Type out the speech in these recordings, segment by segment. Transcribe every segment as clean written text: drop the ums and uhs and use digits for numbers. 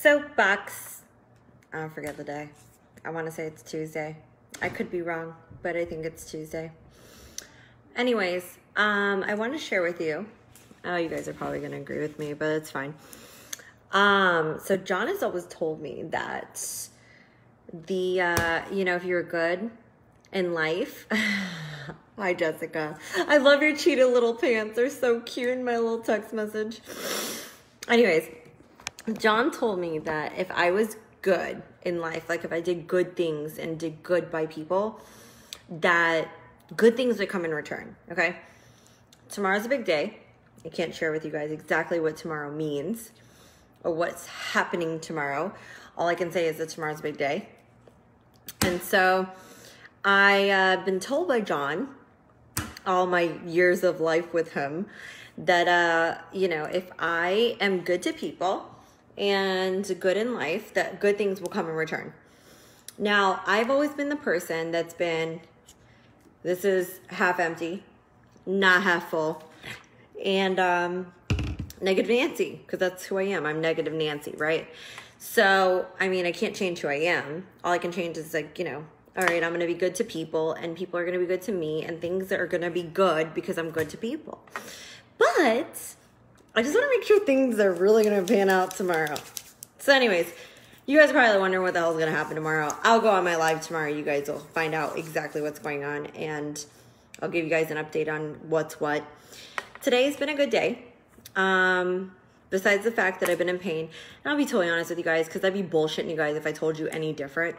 soapbox. I forget the day. I want to say it's Tuesday. I could be wrong, but I think it's Tuesday. Anyways, I want to share with you. Oh, you guys are probably going to agree with me, but it's fine. So John has always told me that the, you know, if you're good in life, hi Jessica, I love your cheetah little pants. They're so cute in my little text message. Anyways, John told me that if I was good in life, like if I did good things and did good by people, that good things would come in return. Okay. Tomorrow's a big day. I can't share with you guys exactly what tomorrow means or what's happening tomorrow. All I can say is that tomorrow's a big day. And so I been told by John all my years of life with him that, you know, if I am good to people and good in life, that good things will come in return. Now, I've always been the person that's been, this is half empty, not half full, and negative Nancy, because that's who I am. I'm negative Nancy, right? So, I mean, I can't change who I am. All I can change is like, you know, all right, I'm going to be good to people and people are going to be good to me and things are going to be good because I'm good to people. But I just want to make sure things are really going to pan out tomorrow. So anyways, you guys are probably wondering what the hell is going to happen tomorrow. I'll go on my live tomorrow. You guys will find out exactly what's going on and I'll give you guys an update on what's what. Today's been a good day. Besides the fact that I've been in pain, and I'll be totally honest with you guys, because I'd be bullshitting you guys if I told you any different.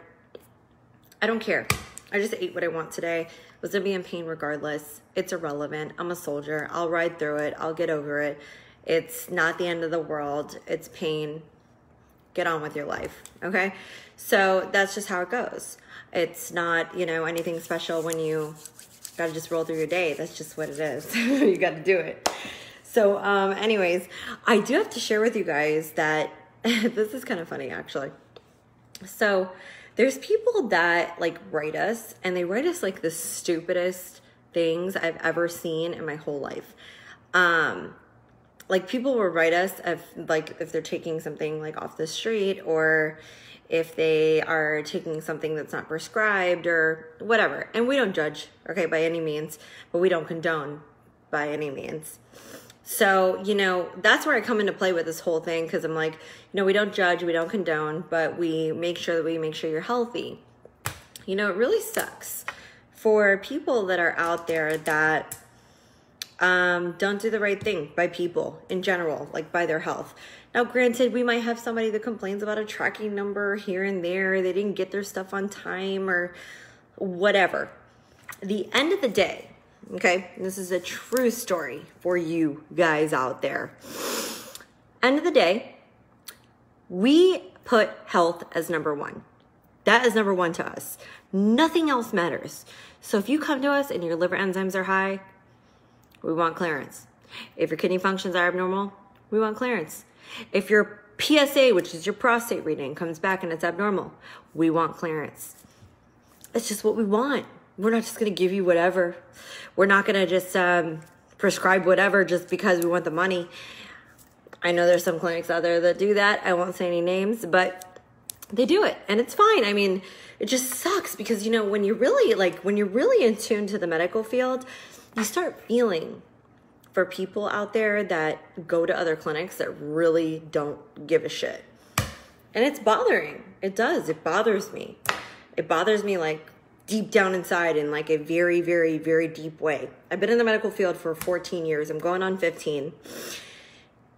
I don't care. I just ate what I want today. I was gonna be in pain regardless. It's irrelevant. I'm a soldier. I'll ride through it. I'll get over it. It's not the end of the world. It's pain. Get on with your life. Okay. So that's just how it goes. It's not, you know, anything special when you gotta just roll through your day. That's just what it is. You gotta do it. So anyways, I do have to share with you guys that this is kind of funny actually. So there's people that like write us and they write us like the stupidest things I've ever seen in my whole life. Like people will write us if, like if they're taking something like off the street or if they are taking something that's not prescribed or whatever. And we don't judge, okay, by any means, but we don't condone by any means. So, you know, that's where I come into play with this whole thing because I'm like, you know, we don't judge, we don't condone, but we make sure that we make sure you're healthy. You know, it really sucks for people that are out there that don't do the right thing by people in general, like by their health. Now, granted, we might have somebody that complains about a tracking number here and there. They didn't get their stuff on time or whatever. At the end of the day, okay, this is a true story for you guys out there. End of the day, we put health as number one. That is number one to us. Nothing else matters. So if you come to us and your liver enzymes are high, we want clearance. If your kidney functions are abnormal, we want clearance. If your PSA, which is your prostate reading, comes back and it's abnormal, we want clearance. That's just what we want. We're not just going to give you whatever. We're not going to just prescribe whatever just because we want the money. I know there's some clinics out there that do that. I won't say any names, but they do it and it's fine. I mean, it just sucks because, you know, when you're really like, when you're really in tune to the medical field, you start feeling for people out there that go to other clinics that really don't give a shit. And it's bothering. It does. It bothers me. It bothers me like deep down inside in like a very, very, very deep way. I've been in the medical field for 14 years. I'm going on 15.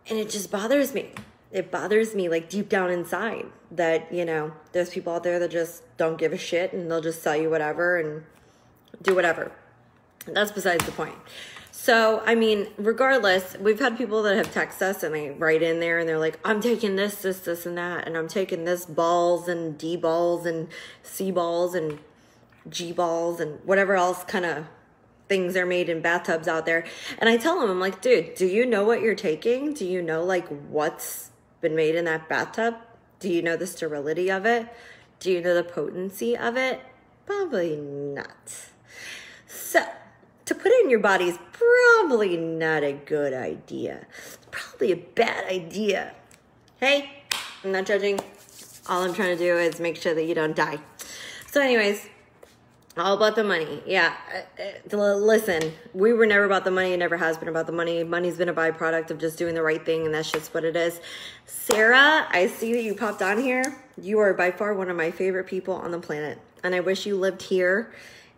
And it just bothers me. It bothers me like deep down inside that, you know, there's people out there that just don't give a shit and they'll just sell you whatever and do whatever. That's besides the point. So, I mean, regardless, we've had people that have texted us and they write in there and they're like, I'm taking this, this, this, and that. And I'm taking this balls and D balls and C balls and G balls and whatever else kind of things are made in bathtubs out there. And I tell them, I'm like, dude, do you know what you're taking? Do you know like what's been made in that bathtub? Do you know the sterility of it? Do you know the potency of it? Probably not. So to put it in your body is probably not a good idea. It's probably a bad idea. Hey, I'm not judging. All I'm trying to do is make sure that you don't die. So anyways, all about the money. Yeah, listen, we were never about the money. It never has been about the money. Money's been a byproduct of just doing the right thing, and that's just what it is. Sarah, I see that you popped on here. You are by far one of my favorite people on the planet, and I wish you lived here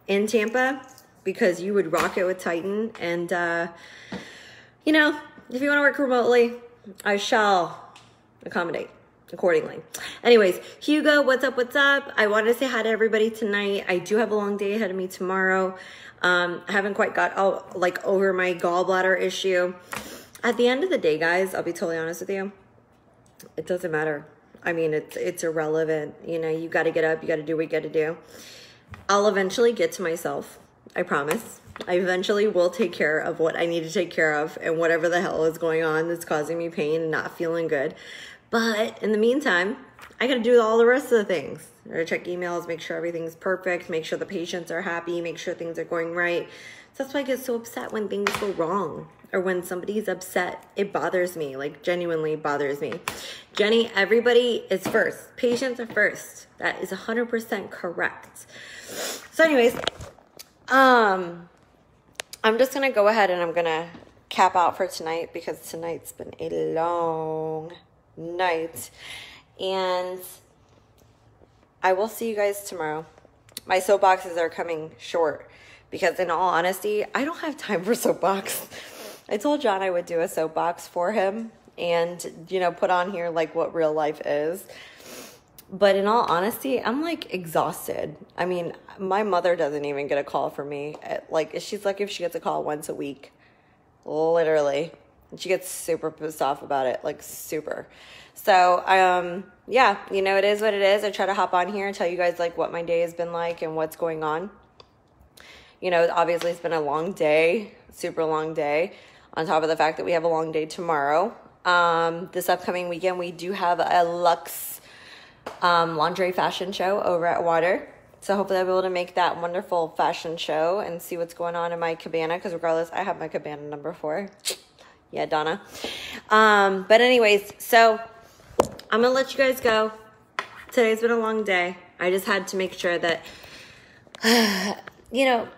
in Tampa because you would rock it with Titan. And, you know, if you want to work remotely, I shall accommodate accordingly. Anyways, Hugo, what's up? What's up? I wanted to say hi to everybody tonight. I do have a long day ahead of me tomorrow. I haven't quite got out, like, over my gallbladder issue. At the end of the day, guys, I'll be totally honest with you. It doesn't matter. I mean, it's irrelevant. You know, you got to get up. You got to do what you got to do. I'll eventually get to myself. I promise. I eventually will take care of what I need to take care of and whatever the hell is going on that's causing me pain and not feeling good. But in the meantime, I got to do all the rest of the things. I gotta check emails, make sure everything's perfect, make sure the patients are happy, make sure things are going right. So that's why I get so upset when things go wrong or when somebody's upset. It bothers me, like genuinely bothers me. Jenny, everybody is first. Patients are first. That is 100% correct. So anyways, I'm just going to go ahead and I'm going to cap out for tonight because tonight's been a long night, and I will see you guys tomorrow. My soapboxes are coming short because, in all honesty, I don't have time for soapbox. I told John I would do a soapbox for him and, you know, put on here like what real life is. But in all honesty, I'm like exhausted. I mean, my mother doesn't even get a call from me. Like, she's lucky if she gets a call once a week, literally. And she gets super pissed off about it, like super. So, yeah, you know, it is what it is. I try to hop on here and tell you guys like what my day has been like and what's going on. You know, obviously it's been a long day, super long day, on top of the fact that we have a long day tomorrow. This upcoming weekend, we do have a Luxe laundry fashion show over at Water. So hopefully I'll be able to make that wonderful fashion show and see what's going on in my cabana, because regardless, I have my cabana number 4. Yeah, Donna. But anyways, so I'm gonna let you guys go. Today's been a long day. I just had to make sure that, you know,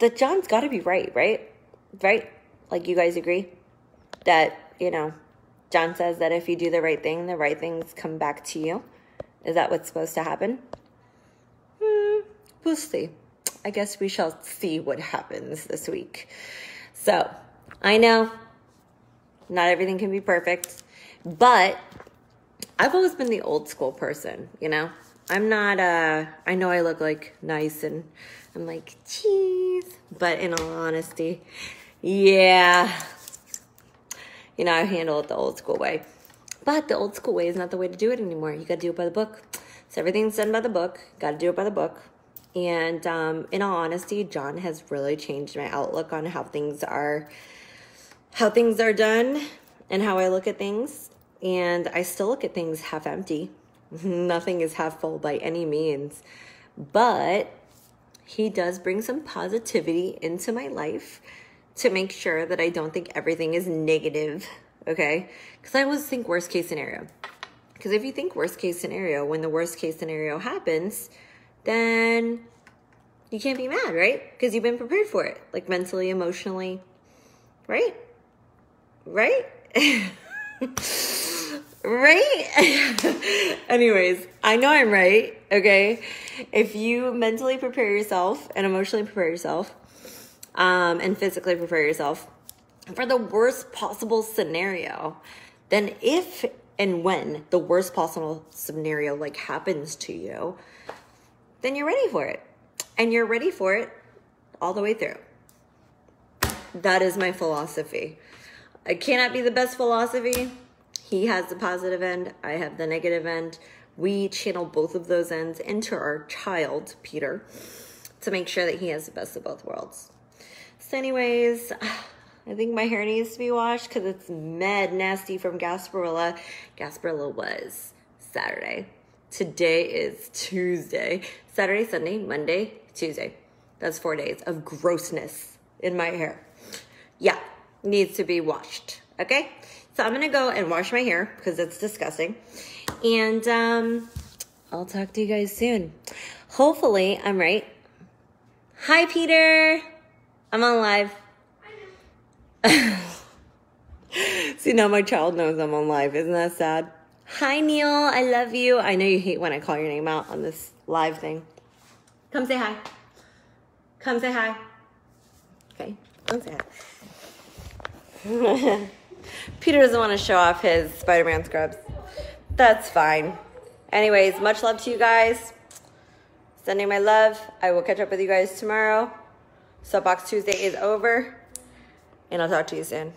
that John's got to be right, right? Like, you guys agree that, you know, John says that if you do the right thing, the right things come back to you. Is that what's supposed to happen? We'll see. I guess we shall see what happens this week. So I know not everything can be perfect, but I've always been the old school person, you know? I'm not, I know I look like nice and I'm like, geez, but in all honesty, yeah, you know, I handle it the old school way. But the old school way is not the way to do it anymore. You gotta do it by the book. So everything's done by the book, gotta do it by the book. And in all honesty, John has really changed my outlook on how things are done and how I look at things. And I still look at things half empty. Nothing is half full by any means. But he does bring some positivity into my life to make sure that I don't think everything is negative, okay? Because I always think worst case scenario. Because if you think worst case scenario, when the worst case scenario happens, then you can't be mad, right? Because you've been prepared for it, like mentally, emotionally, right? Right? Right? Anyways, I know I'm right, okay? If you mentally prepare yourself and emotionally prepare yourself and physically prepare yourself for the worst possible scenario, then if and when the worst possible scenario like happens to you, then you're ready for it. And you're ready for it all the way through. That is my philosophy. It cannot be the best philosophy. He has the positive end. I have the negative end. We channel both of those ends into our child, Peter, to make sure that he has the best of both worlds. So anyways, I think my hair needs to be washed because it's mad nasty from Gasparilla. Gasparilla was Saturday. Today is Tuesday. Saturday, Sunday, Monday, Tuesday. That's 4 days of grossness in my hair. Yeah. Needs to be washed, okay? So I'm gonna go and wash my hair because it's disgusting. And I'll talk to you guys soon. Hopefully I'm right. Hi, Peter. I'm on live. See, now my child knows I'm on live. Isn't that sad? Hi, Neil. I love you. I know you hate when I call your name out on this live thing. Come say hi. Come say hi. Okay, come say hi. Peter doesn't want to show off his Spider-Man scrubs. That's fine. Anyways, much love to you guys. Sending my love. I will catch up with you guys tomorrow. Soapbox Tuesday is over. And I'll talk to you soon.